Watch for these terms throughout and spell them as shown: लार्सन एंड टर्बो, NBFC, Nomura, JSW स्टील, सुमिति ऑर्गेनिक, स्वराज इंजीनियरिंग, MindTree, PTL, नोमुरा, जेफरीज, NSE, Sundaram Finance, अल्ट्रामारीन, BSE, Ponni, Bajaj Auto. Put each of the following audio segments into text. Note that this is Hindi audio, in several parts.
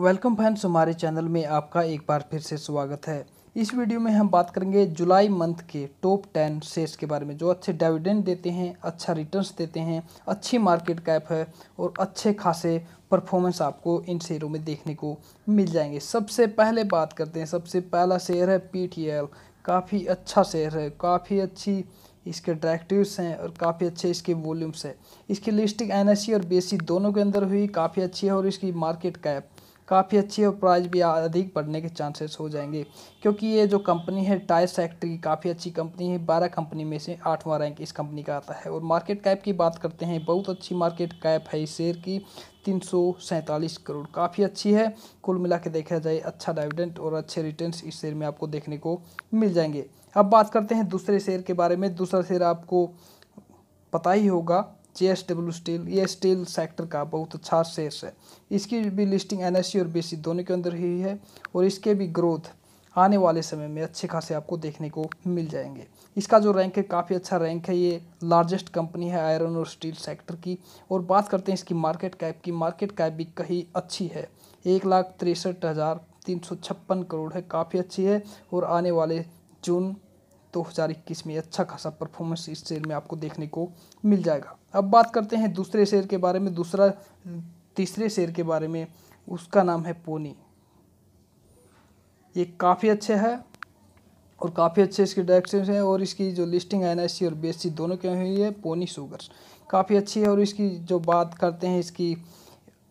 वेलकम फ्रेंड्स, हमारे चैनल में आपका एक बार फिर से स्वागत है। इस वीडियो में हम बात करेंगे जुलाई मंथ के टॉप 10 शेयर्स के बारे में जो अच्छे डिविडेंड देते हैं, अच्छा रिटर्न्स देते हैं, अच्छी मार्केट कैप है और अच्छे खासे परफॉर्मेंस आपको इन शेयरों में देखने को मिल जाएंगे। सबसे पहले बात करते हैं, सबसे पहला शेयर है PTL। काफ़ी अच्छा शेयर है, काफ़ी अच्छी इसके डायरेक्टिव्स हैं और काफ़ी अच्छे इसके वॉल्यूम्स हैं। इसकी लिस्टिंग NSE और BSE दोनों के अंदर हुई, काफ़ी अच्छी है और इसकी मार्केट कैप काफ़ी अच्छी है और प्राइस भी अधिक बढ़ने के चांसेस हो जाएंगे क्योंकि ये जो कंपनी है टायर सेक्टर की काफ़ी अच्छी कंपनी है। 12 कंपनी में से 8वां रैंक इस कंपनी का आता है। और मार्केट कैप की बात करते हैं, बहुत अच्छी मार्केट कैप है इस शेयर की, 347 करोड़, काफ़ी अच्छी है। कुल मिला के देखा जाए अच्छा डिविडेंड और अच्छे रिटर्न्स इस शेयर में आपको देखने को मिल जाएंगे। अब बात करते हैं दूसरे शेयर के बारे में। दूसरा शेयर आपको पता ही होगा, JSW स्टील। ये स्टील सेक्टर का बहुत अच्छा शेयर है। इसकी भी लिस्टिंग NSE और BSE दोनों के अंदर ही है और इसके भी ग्रोथ आने वाले समय में अच्छे खासे आपको देखने को मिल जाएंगे। इसका जो रैंक है काफ़ी अच्छा रैंक है। ये लार्जेस्ट कंपनी है आयरन और स्टील सेक्टर की। और बात करते हैं इसकी मार्केट कैप की। मार्केट कैप भी कहीं अच्छी है, 1,63,356 करोड़ है, काफ़ी अच्छी है। और आने वाले जून 2021 में अच्छा खासा परफॉर्मेंस इस शेयर में आपको देखने को मिल जाएगा। अब बात करते हैं दूसरे शेयर के बारे में, तीसरे शेयर के बारे में। उसका नाम है पोनी। ये काफ़ी अच्छे है और काफ़ी अच्छे इसके डायरेक्शन हैं और इसकी जो लिस्टिंग NSE और BSE दोनों के हुई है। पोनी शुगर काफ़ी अच्छी है और इसकी जो बात करते हैं इसकी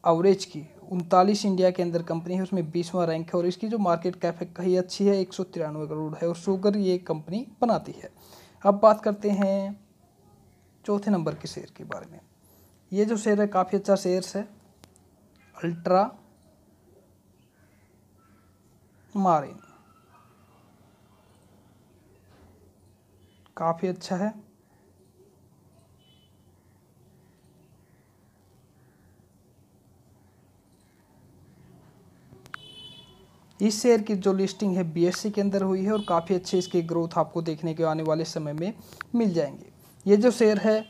एवरेज की, 39 इंडिया के अंदर कंपनी है, उसमें 20वां रैंक है और इसकी जो मार्केट कैप है कहीं अच्छी है, 193 करोड़ है। और शुगर ये कंपनी बनाती है। अब बात करते हैं चौथे नंबर के शेयर के बारे में। ये जो शेयर है काफ़ी अच्छा शेयर है, अल्ट्रामारीन। काफ़ी अच्छा है, इस शेयर की जो लिस्टिंग है BSE के अंदर हुई है और काफ़ी अच्छे इसके ग्रोथ आपको देखने के आने वाले समय में मिल जाएंगे। ये जो शेयर है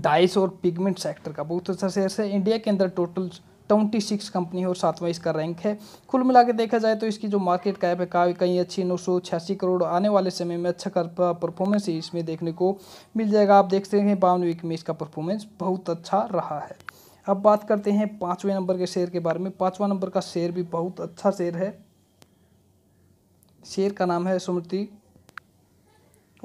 डाइस और पिगमेंट सेक्टर का बहुत अच्छा शेयर है। इंडिया के अंदर टोटल 26 कंपनी है और 7वां इसका रैंक है। कुल मिला के देखा जाए तो इसकी जो मार्केट कैप है कहीं अच्छी, 986 करोड़। आने वाले समय में अच्छा परफॉर्मेंस इसमें देखने को मिल जाएगा। आप देखते हैं 52 वीक में इसका परफॉर्मेंस बहुत अच्छा रहा है। अब बात करते हैं 5वें नंबर के शेयर के बारे में। 5वां नंबर का शेयर भी बहुत अच्छा शेयर है। शेयर का नाम है सुमिति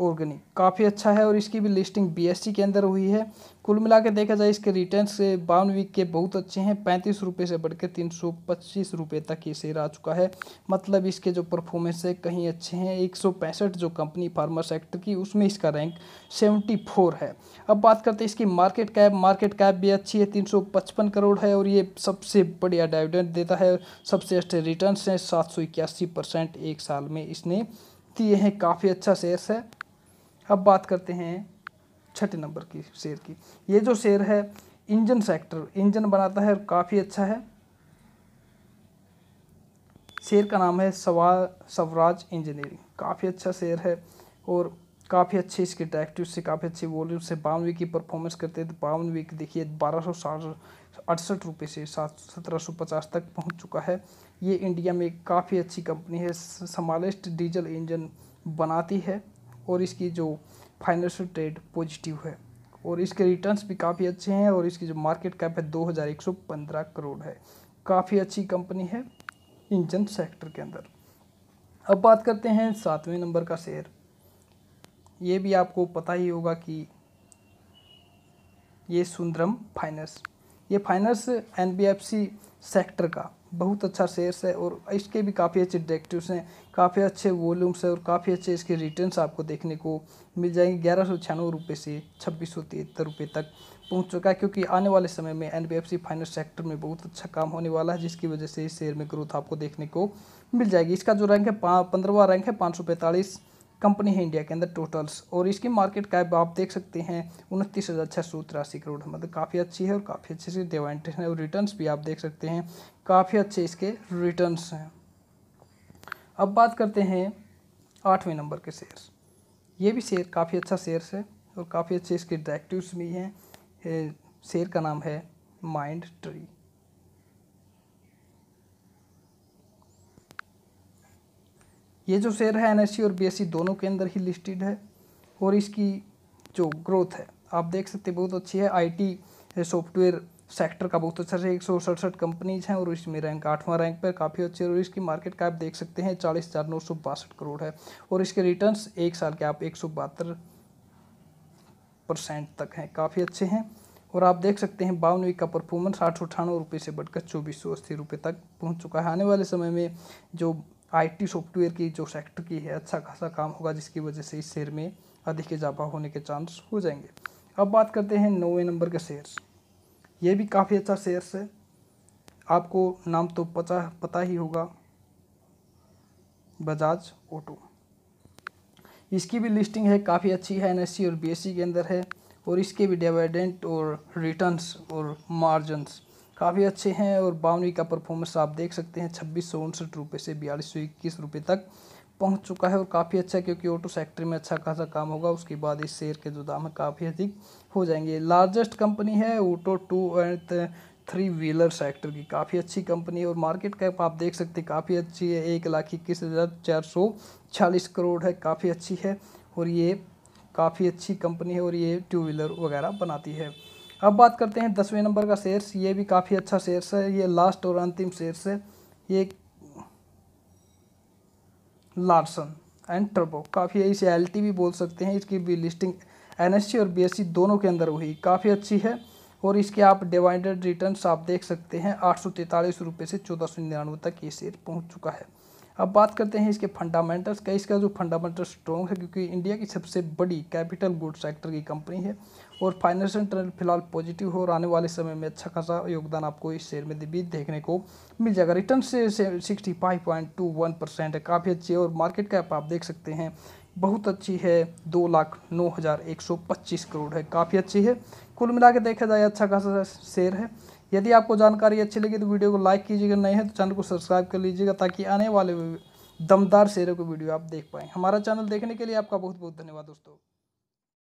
ऑर्गेनिक। काफ़ी अच्छा है और इसकी भी लिस्टिंग BSE के अंदर हुई है। कुल मिला के देखा जाए इसके रिटर्न से 52 वीक के बहुत अच्छे हैं। 35 रुपये से बढ़कर 325 रुपये तक ये शेयर आ चुका है, मतलब इसके जो परफॉर्मेंस है कहीं अच्छे हैं। 165 जो कंपनी फार्मा सेक्टर की, उसमें इसका रैंक 74 है। अब बात करते हैं इसकी मार्केट कैप। मार्केट कैप भी अच्छी है, 355 करोड़ है और ये सबसे बढ़िया डिविडेंड देता है। सबसे अच्छे रिटर्न हैं, 781% एक साल में इसने दिए हैं। काफ़ी अच्छा शेयर है। अब बात करते हैं छठे नंबर की शेयर की। ये जो शेयर है इंजन सेक्टर, इंजन बनाता है और काफ़ी अच्छा है। शेयर का नाम है स्वराज इंजीनियरिंग। काफ़ी अच्छा शेयर है और काफ़ी अच्छे इसके डायरेक्टिव से, काफ़ी अच्छे वॉल्यूम से। 52 वीक की परफॉर्मेंस करते हैं तो 52 वीक देखिए 1,268 रुपये से 1,750 तक पहुँच चुका है। ये इंडिया में काफ़ी अच्छी कंपनी है, स्मॉलेस्ट डीजल इंजन बनाती है और इसकी जो फाइनेंशियल ट्रेड पॉजिटिव है और इसके रिटर्न्स भी काफ़ी अच्छे हैं। और इसकी जो मार्केट कैप है 2,115 करोड़ है। काफ़ी अच्छी कंपनी है इंजन सेक्टर के अंदर। अब बात करते हैं 7वें नंबर का शेयर। ये भी आपको पता ही होगा कि ये सुंदरम फाइनेंस, ये फाइनेंस NBFC सेक्टर का बहुत अच्छा शेयर है और इसके भी काफ़ी अच्छे डायरेक्टिव्स हैं, काफ़ी अच्छे वॉल्यूम्स हैं और काफ़ी अच्छे इसके रिटर्न्स आपको देखने को मिल जाएंगे। 1,196 रुपये से 2,673 रुपये तक पहुंच चुका है क्योंकि आने वाले समय में NBFC फाइनेंस सेक्टर में बहुत अच्छा काम होने वाला है, जिसकी वजह से इस शेयर में ग्रोथ आपको देखने को मिल जाएगी। इसका जो रैंक है 15वां रैंक है, 545 कंपनी है इंडिया के अंदर टोटल्स। और इसकी मार्केट कैप आप देख सकते हैं 29,683 करोड़, मतलब काफ़ी अच्छी है और काफ़ी अच्छे से डिविडेंड है और रिटर्न्स भी आप देख सकते हैं काफ़ी अच्छे इसके रिटर्न्स हैं। अब बात करते हैं 8वें नंबर के शेयर। ये भी शेयर काफ़ी अच्छा शेयर है और काफ़ी अच्छे इसके डायरेक्टिव्स भी हैं। शेयर का नाम है MindTree। ये जो शेयर है एनएसई और बीएसई दोनों के अंदर ही लिस्टेड है और इसकी जो ग्रोथ है आप देख सकते बहुत अच्छी है। आईटी सॉफ्टवेयर सेक्टर का बहुत अच्छा है, 167 कंपनीज हैं और इसमें रैंक 8वां रैंक पर काफ़ी अच्छी है और इसकी मार्केट कैप देख सकते हैं 40,962 करोड़ है और इसके रिटर्न्स एक साल के आप 172% तक हैं, काफ़ी अच्छे हैं। और आप देख सकते हैं 52 वीक का परफॉर्मेंस 898 रुपये से बढ़कर 2480 रुपये तक पहुँच चुका है। आने वाले समय में जो आईटी सॉफ्टवेयर की जो सेक्टर की है अच्छा खासा काम होगा जिसकी वजह से इस शेयर में अधिक इजाफा होने के चांस हो जाएंगे। अब बात करते हैं 9वें नंबर के शेयर्स, ये भी काफ़ी अच्छा शेयर्स है, आपको नाम तो पता ही होगा, बजाज ऑटो। इसकी भी लिस्टिंग है काफ़ी अच्छी है, एनएससी और बीएससी के अंदर है और इसके भी डिविडेंट और रिटर्न्स और मार्जिन्स काफ़ी अच्छे हैं और 52 का परफॉर्मेंस आप देख सकते हैं 2669 रुपये से 4221 रुपये तक पहुंच चुका है और काफ़ी अच्छा क्योंकि ऑटो सेक्टर में अच्छा खासा काम होगा। उसके बाद इस शेयर के जो दाम है काफ़ी अधिक हो जाएंगे। लार्जेस्ट कंपनी है ऑटो 2 और 3 व्हीलर सेक्टर की, काफ़ी अच्छी कंपनी है और मार्केट कैप आप देख सकते हैं काफ़ी अच्छी है, 1,21,446 करोड़ है, काफ़ी अच्छी है और ये काफ़ी अच्छी कंपनी है और ये टू व्हीलर वगैरह बनाती है। अब बात करते हैं 10वें नंबर का शेयर्स, ये भी काफ़ी अच्छा शेयर्स है, ये लास्ट और अंतिम शेयर्स है, ये लार्सन एंड टर्बो, काफ़ी इसे एलटी भी बोल सकते हैं। इसकी भी लिस्टिंग एनएससी और बीएससी दोनों के अंदर हुई, काफ़ी अच्छी है और इसके आप डिवाइडेड रिटर्न्स आप देख सकते हैं 843 रुपये से 1499 तक ये शेयर पहुँच चुका है। अब बात करते हैं इसके फंडामेंटल्स का, इसका जो फंडामेंटल स्ट्रॉन्ग है क्योंकि इंडिया की सबसे बड़ी कैपिटल गुड्स सेक्टर की कंपनी है और फाइनेंशियल ट्रेंड फिलहाल पॉजिटिव हो और आने वाले समय में अच्छा खासा योगदान आपको इस शेयर में भी देखने को मिल जाएगा। रिटर्न से 65.21% है, काफ़ी अच्छी है और मार्केट कैप आप देख सकते हैं बहुत अच्छी है, 2,09,125 करोड़ है, काफ़ी अच्छी है। कुल मिला के देखा जाए अच्छा खासा शेयर है। यदि आपको जानकारी अच्छी लगी तो वीडियो को लाइक कीजिएगा, नहीं है तो चैनल को सब्सक्राइब कर लीजिएगा ताकि आने वाले दमदार शेयरों के वीडियो आप देख पाएँ। हमारा चैनल देखने के लिए आपका बहुत बहुत धन्यवाद दोस्तों।